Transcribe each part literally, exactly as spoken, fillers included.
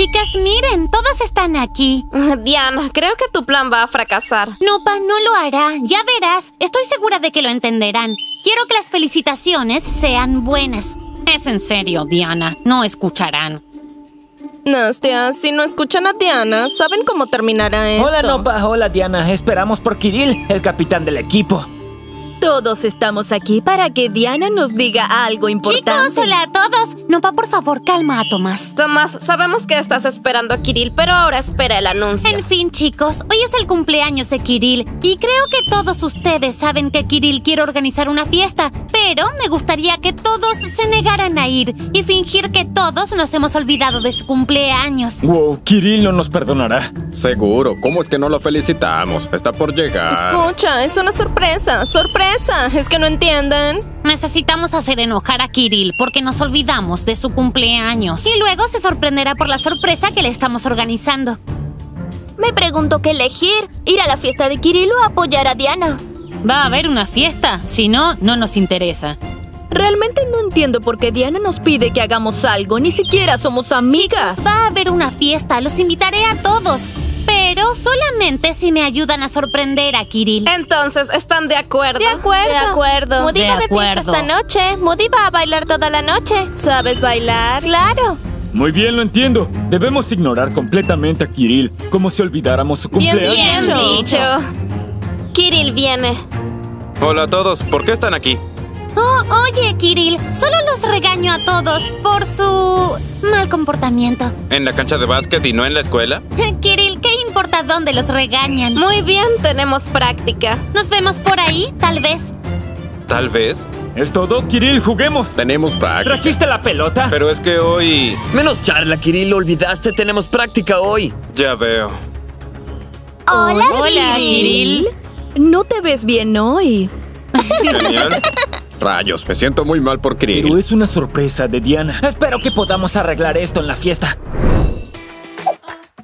Chicas, miren, todas están aquí. Diana, creo que tu plan va a fracasar. No, Pa, no lo hará. Ya verás. Estoy segura de que lo entenderán. Quiero que las felicitaciones sean buenas. Es en serio, Diana. No escucharán. Nastia, si no escuchan a Diana, ¿saben cómo terminará esto? Hola, Nopa. Hola, Diana. Esperamos por Kirill, el capitán del equipo. Todos estamos aquí para que Diana nos diga algo importante. Chicos, hola a todos. Nopa, por favor, calma a Tomás. Tomás, sabemos que estás esperando a Kirill, pero ahora espera el anuncio. En fin, chicos, hoy es el cumpleaños de Kirill. Y creo que todos ustedes saben que Kirill quiere organizar una fiesta. Pero me gustaría que todos se negaran a ir y fingir que todos nos hemos olvidado de su cumpleaños. Wow, Kirill no nos perdonará. Seguro, ¿cómo es que no lo felicitamos? Está por llegar. Escucha, es una sorpresa, sorpresa. ¿Es que no entienden? Necesitamos hacer enojar a Kirill porque nos olvidamos de su cumpleaños. Y luego se sorprenderá por la sorpresa que le estamos organizando. Me pregunto qué elegir. ¿Ir a la fiesta de Kirill o apoyar a Diana? Va a haber una fiesta. Si no, no nos interesa. Realmente no entiendo por qué Diana nos pide que hagamos algo. Ni siquiera somos amigas. Chicos, va a haber una fiesta. Los invitaré a todos. Pero solamente si me ayudan a sorprender a Kirill. Entonces, ¿están de acuerdo? De acuerdo. De acuerdo. Moody va de fiesta esta noche. Moody va a bailar toda la noche. ¿Sabes bailar? ¡Claro! Muy bien, lo entiendo. Debemos ignorar completamente a Kirill, como si olvidáramos su cumpleaños. Bien, bien dicho. Kirill viene. Hola a todos. ¿Por qué están aquí? Oh, oye, Kirill. Solo los regaño a todos por su mal comportamiento. ¿En la cancha de básquet y no en la escuela? Kirill, ¿qué importa dónde los regañan? Muy bien, tenemos práctica. ¿Nos vemos por ahí? Tal vez. ¿Tal vez? ¿Es todo, Kirill? ¡Juguemos! Tenemos práctica. ¿Trajiste la pelota? Pero es que hoy... Menos charla, Kirill. Lo olvidaste. Tenemos práctica hoy. Ya veo. Hola, Hola Kirill. Kirill. No te ves bien hoy. Genial. Rayos, me siento muy mal por Kirill. Pero es una sorpresa de Diana. Espero que podamos arreglar esto en la fiesta.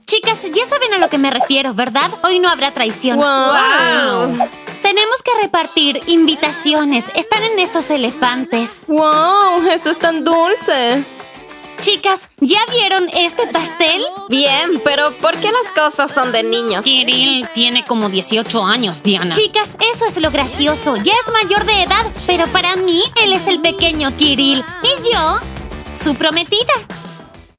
Chicas, ya saben a lo que me refiero, ¿verdad? Hoy no habrá traición. Wow. Wow. Tenemos que repartir invitaciones. Están en estos elefantes. ¡Wow! ¡Eso es tan dulce! Chicas, ¿ya vieron este pastel? Bien, pero ¿por qué las cosas son de niños? Kirill tiene como dieciocho años, Diana. Chicas, eso es lo gracioso. Ya es mayor de edad, pero para mí, él es el pequeño Kirill. Y yo, su prometida.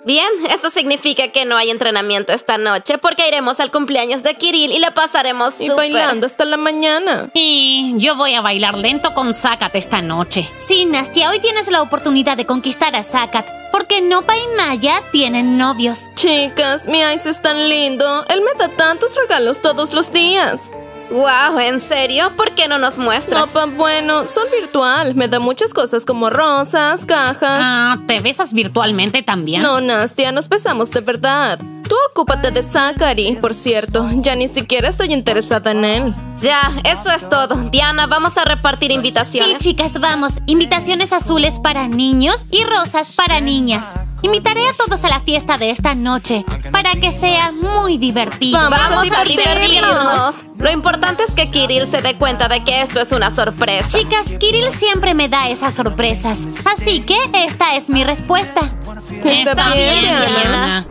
Bien, eso significa que no hay entrenamiento esta noche porque iremos al cumpleaños de Kirill y la pasaremos súper. Y bailando hasta la mañana. Y yo voy a bailar lento con Zakat esta noche. Sí, Nastia, hoy tienes la oportunidad de conquistar a Zakat porque Nopa y Maya tienen novios. Chicas, mi Ice es tan lindo. Él me da tantos regalos todos los días. Wow, ¿en serio? ¿Por qué no nos muestras? Nopa, bueno, son virtual. Me da muchas cosas como rosas, cajas. Ah, ¿te besas virtualmente también? No, Nastia, nos besamos de verdad. Tú ocúpate de Zachary, por cierto. Ya ni siquiera estoy interesada en él. Ya, eso es todo. Diana, vamos a repartir invitaciones. Sí, chicas, vamos. Invitaciones azules para niños y rosas para niñas. Invitaré a todos a la fiesta de esta noche para que sea muy divertido. ¡Vamos, Vamos a, divertirnos. a divertirnos! Lo importante es que Kirill se dé cuenta de que esto es una sorpresa. Chicas, Kirill siempre me da esas sorpresas. Así que esta es mi respuesta. Está, Está bien, bien, Diana.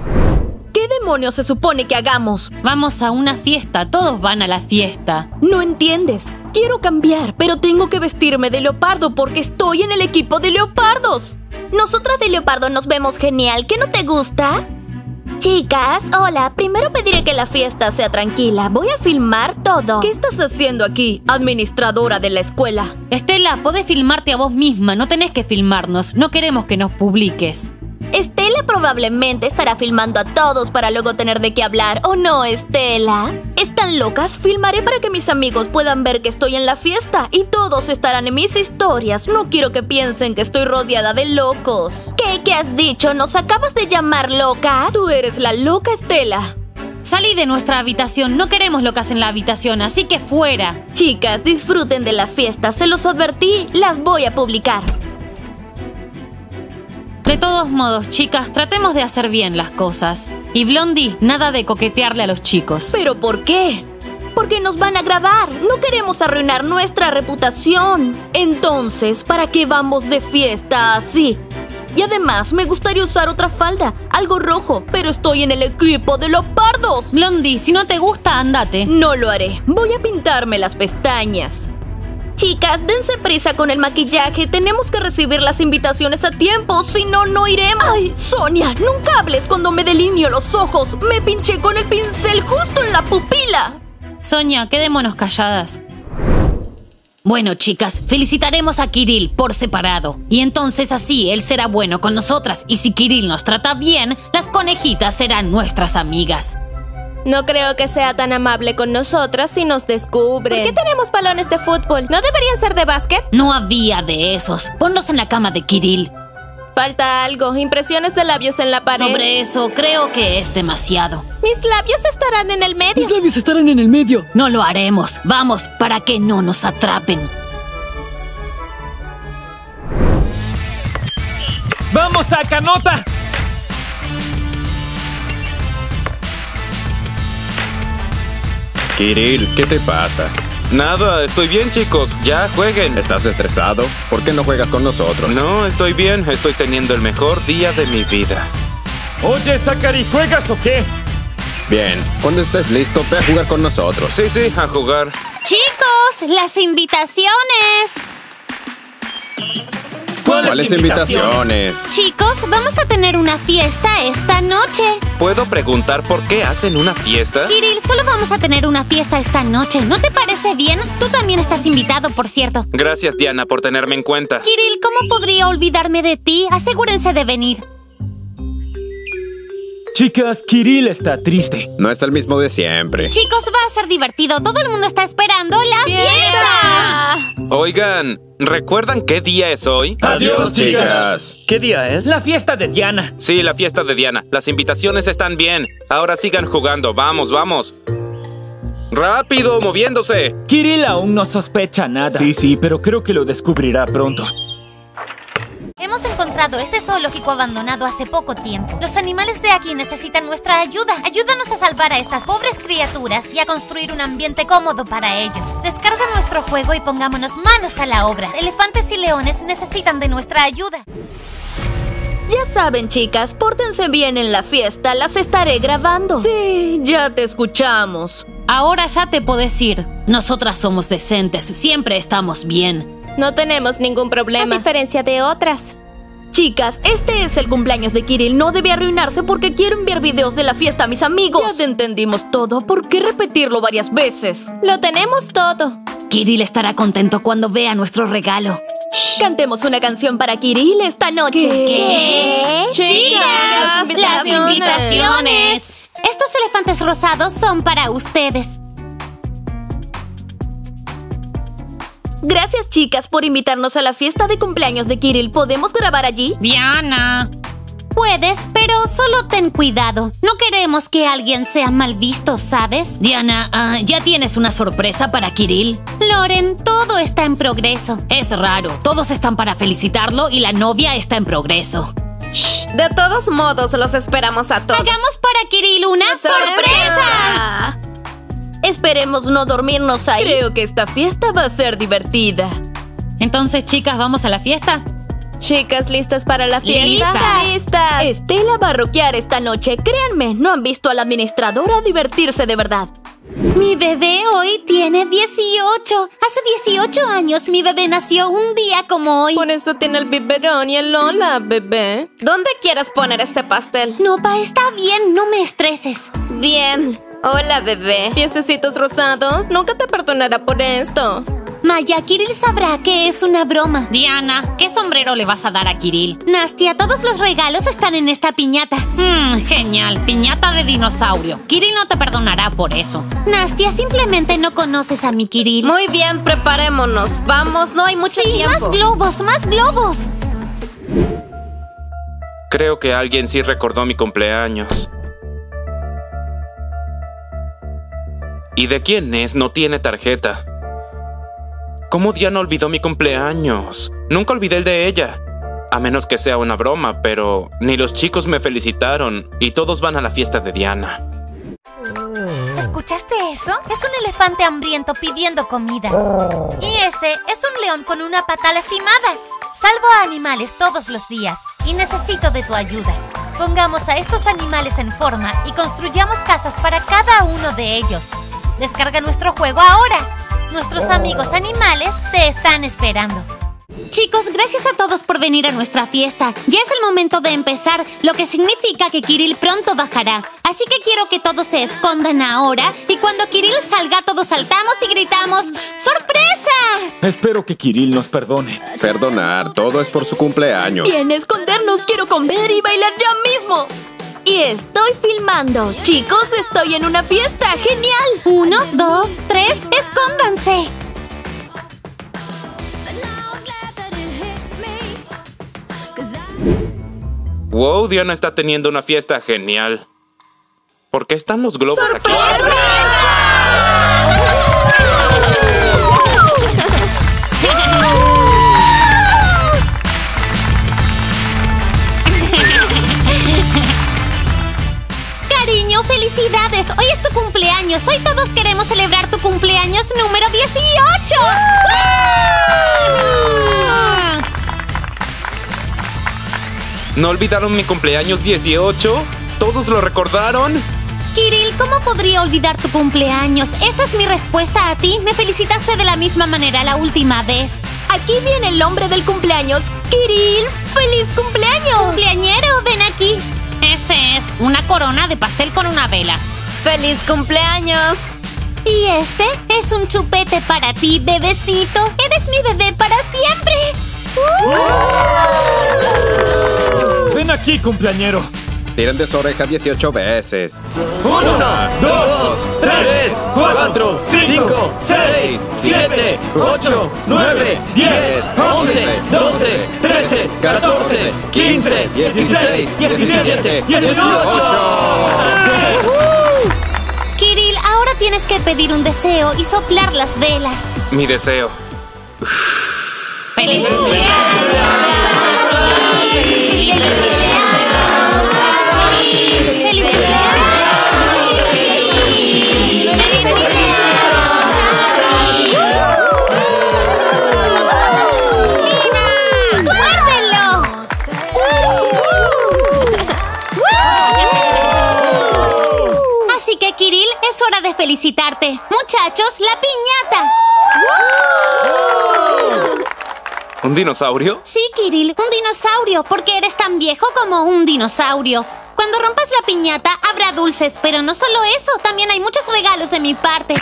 ¿Qué demonios se supone que hagamos? Vamos a una fiesta. Todos van a la fiesta. No entiendes. Quiero cambiar, pero tengo que vestirme de leopardo porque estoy en el equipo de leopardos. Nosotras de leopardo nos vemos genial. ¿Qué no te gusta? Chicas, hola. Primero pediré que la fiesta sea tranquila. Voy a filmar todo. ¿Qué estás haciendo aquí, administradora de la escuela? Estela, podés filmarte a vos misma. No tenés que filmarnos. No queremos que nos publiques. Estela probablemente estará filmando a todos para luego tener de qué hablar. ¿O no, Estela? ¿Están locas? Filmaré para que mis amigos puedan ver que estoy en la fiesta y todos estarán en mis historias. No quiero que piensen que estoy rodeada de locos. ¿Qué? ¿Qué has dicho? ¿Nos acabas de llamar locas? Tú eres la loca, Estela. Salí de nuestra habitación. No queremos locas en la habitación, así que fuera. Chicas, disfruten de la fiesta. Se los advertí, las voy a publicar. De todos modos, chicas, tratemos de hacer bien las cosas. Y Blondie, nada de coquetearle a los chicos. ¿Pero por qué? Porque nos van a grabar. No queremos arruinar nuestra reputación. Entonces, ¿para qué vamos de fiesta así? Y además me gustaría usar otra falda, algo rojo, pero estoy en el equipo de leopardos. Blondie, si no te gusta, andate. No lo haré. Voy a pintarme las pestañas. Chicas, dense prisa con el maquillaje. Tenemos que recibir las invitaciones a tiempo. Si no, no iremos. Ay, Sonia, nunca hables cuando me delineo los ojos. Me pinché con el pincel justo en la pupila. Sonia, quedémonos calladas. Bueno, chicas, felicitaremos a Kirill por separado. Y entonces así él será bueno con nosotras. Y si Kirill nos trata bien, las conejitas serán nuestras amigas. No creo que sea tan amable con nosotras si nos descubren. ¿Por qué tenemos balones de fútbol? ¿No deberían ser de básquet? No había de esos. Ponlos en la cama de Kirill. Falta algo. Impresiones de labios en la pared. Sobre eso, creo que es demasiado. Mis labios estarán en el medio. Mis labios estarán en el medio. No lo haremos. Vamos, para que no nos atrapen. ¡Vamos a Canota! Kirill, ¿qué te pasa? Nada, estoy bien, chicos. Ya, jueguen. ¿Estás estresado? ¿Por qué no juegas con nosotros? No, estoy bien. Estoy teniendo el mejor día de mi vida. Oye, Zachary, ¿juegas o qué? Bien, cuando estés listo, ve a jugar con nosotros. Sí, sí, a jugar. Chicos, las invitaciones. ¿Cuáles, ¿Cuáles invitaciones? invitaciones? Chicos, vamos a tener una fiesta esta noche. ¿Puedo preguntar por qué hacen una fiesta? Kirill, solo vamos a tener una fiesta esta noche. ¿No te parece bien? Tú también estás invitado, por cierto. Gracias, Diana, por tenerme en cuenta. Kirill, ¿cómo podría olvidarme de ti? Asegúrense de venir. Chicas, Kirill está triste. No es el mismo de siempre. Chicos, va a ser divertido. Todo el mundo está esperando la fiesta. Oigan, ¿recuerdan qué día es hoy? Adiós, chicas. ¿Qué día es? La fiesta de Diana. Sí, la fiesta de Diana. Las invitaciones están bien. Ahora sigan jugando. Vamos, vamos. ¡Rápido, moviéndose! Kirill aún no sospecha nada. Sí, sí, pero creo que lo descubrirá pronto. Hemos encontrado este zoológico abandonado hace poco tiempo. Los animales de aquí necesitan nuestra ayuda. Ayúdanos a salvar a estas pobres criaturas y a construir un ambiente cómodo para ellos. Descarga nuestro juego y pongámonos manos a la obra. Elefantes y leones necesitan de nuestra ayuda. Ya saben, chicas, pórtense bien en la fiesta. Las estaré grabando. Sí, ya te escuchamos. Ahora ya te podés ir. Nosotras somos decentes. Siempre estamos bien. No tenemos ningún problema. A diferencia de otras. Chicas, este es el cumpleaños de Kirill. No debe arruinarse porque quiero enviar videos de la fiesta a mis amigos. Ya te entendimos todo. ¿Por qué repetirlo varias veces? Lo tenemos todo. Kirill estará contento cuando vea nuestro regalo. Shh. Cantemos una canción para Kirill esta noche. ¿Qué? ¿Qué? Chicas, Chicas las, invitaciones. las invitaciones. Estos elefantes rosados son para ustedes. Gracias, chicas, por invitarnos a la fiesta de cumpleaños de Kirill. ¿Podemos grabar allí? Diana. Puedes, pero solo ten cuidado. No queremos que alguien sea mal visto, ¿sabes? Diana, uh, ¿ya tienes una sorpresa para Kirill? Loren, todo está en progreso. Es raro. Todos están para felicitarlo y la novia está en progreso. Shh. De todos modos, los esperamos a todos. ¡Hagamos para Kirill una sorpresa! sorpresa! Esperemos no dormirnos ahí. Creo que esta fiesta va a ser divertida. Entonces, chicas, ¿vamos a la fiesta? Chicas, ¿listas para la fiesta? ¡Listas! ¡Listas! Estela va a rockear esta noche. Créanme, no han visto a la administradora divertirse de verdad. Mi bebé hoy tiene dieciocho. Hace dieciocho años mi bebé nació un día como hoy. Por eso tiene el biberón y el hola, bebé. ¿Dónde quieres poner este pastel? No, pa, está bien. No me estreses. Bien. Hola, bebé. Piececitos rosados, nunca te perdonará por esto. Maya, Kirill sabrá que es una broma. Diana, ¿qué sombrero le vas a dar a Kirill? Nastia, todos los regalos están en esta piñata. Mmm, genial. Piñata de dinosaurio. Kirill no te perdonará por eso. Nastia, simplemente no conoces a mi Kirill. Muy bien, preparémonos. Vamos, no hay mucho sí, tiempo. Sí, más globos, más globos. Creo que alguien sí recordó mi cumpleaños. ¿Y de quién es? No tiene tarjeta. ¿Cómo Diana olvidó mi cumpleaños? Nunca olvidé el de ella. A menos que sea una broma, pero ni los chicos me felicitaron y todos van a la fiesta de Diana. ¿Escuchaste eso? Es un elefante hambriento pidiendo comida. Y ese es un león con una pata lastimada. Salvo a animales todos los días. y necesito de tu ayuda. Pongamos a estos animales en forma y construyamos casas para cada uno de ellos. Descarga nuestro juego ahora. Nuestros amigos animales te están esperando. Chicos, gracias a todos por venir a nuestra fiesta. Ya es el momento de empezar, lo que significa que Kirill pronto bajará. Así que quiero que todos se escondan ahora y cuando Kirill salga todos saltamos y gritamos ¡sorpresa! Espero que Kirill nos perdone. Perdonar, todo es por su cumpleaños. Bien, escondernos, quiero comer y bailar ya mismo. Y estoy filmando. Chicos, estoy en una fiesta, genial. Uno, dos, tres, escóndanse. Wow, Diana está teniendo una fiesta genial. ¿Por qué están los globos aquí? Cariño, felicidades. Hoy es tu cumpleaños. Hoy todos queremos celebrar tu cumpleaños número dieciocho. ¿No olvidaron mi cumpleaños dieciocho? ¿Todos lo recordaron? Kirill, ¿cómo podría olvidar tu cumpleaños? Esta es mi respuesta a ti. Me felicitaste de la misma manera la última vez. Aquí viene el hombre del cumpleaños. Kirill, ¡feliz cumpleaños! ¡Cumpleañero, ven aquí! Este es una corona de pastel con una vela. ¡Feliz cumpleaños! Y este es un chupete para ti, bebecito. ¡Eres mi bebé para siempre! ¡Uh! ¡Ven aquí, cumpleañero! Tiren de su oreja dieciocho veces. uno, dos, tres, cuatro, cinco, seis, siete, ocho, nueve, diez, once, doce, trece, catorce, quince, dieciséis, diecisiete, dieciocho. Kirill, ahora tienes que pedir un deseo y soplar las velas. Mi deseo. ¡Feliz cumpleaños! Kirill, es hora de felicitarte. Muchachos, la piñata. ¿Un dinosaurio? Sí, Kirill, un dinosaurio, porque eres tan viejo como un dinosaurio. Cuando rompas la piñata, habrá dulces, pero no solo eso, también hay muchos regalos de mi parte.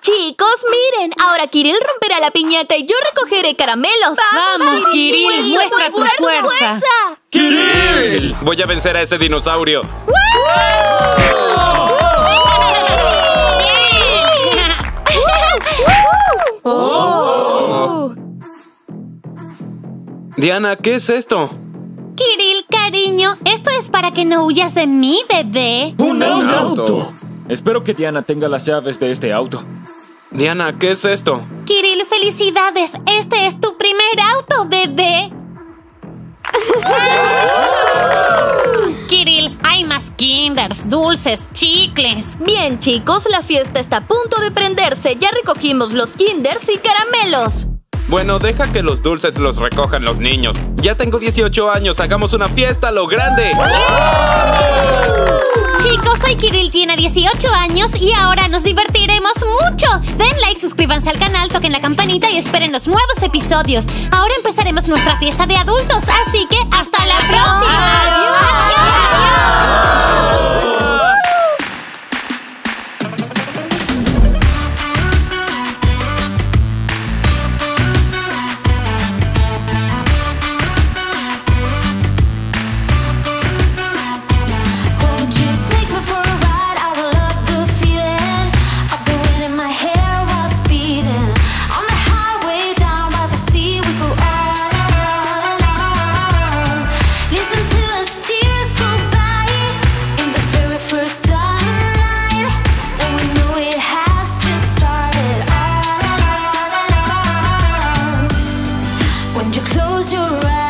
Chicos, miren, ahora Kirill romperá la piñata y yo recogeré caramelos. ¡Vamos, Vamos Kirill, Kirill! ¡Muestra tu fuerza! fuerza. ¡Kirill! Voy a vencer a ese dinosaurio. ¡Wow! ¡Oh! ¡Oh! Diana, ¿qué es esto? Kirill, cariño, esto es para que no huyas de mí, bebé. ¡Un auto! Espero que Diana tenga las llaves de este auto. Diana, ¿qué es esto? Kirill, felicidades. Este es tu primer auto, bebé. Kirill, hay más kinders, dulces, chicles. Bien, chicos, la fiesta está a punto de prenderse. Ya recogimos los kinders y caramelos. Bueno, deja que los dulces los recojan los niños. Ya tengo dieciocho años. Hagamos una fiesta a lo grande. Chicos, hoy Kirill tiene dieciocho años y ahora nos divertiremos mucho. Den like, suscríbanse al canal, toquen la campanita y esperen los nuevos episodios. Ahora empezaremos nuestra fiesta de adultos, así que ¡hasta la próxima! ¡Adiós! ¡Adiós! Close your eyes.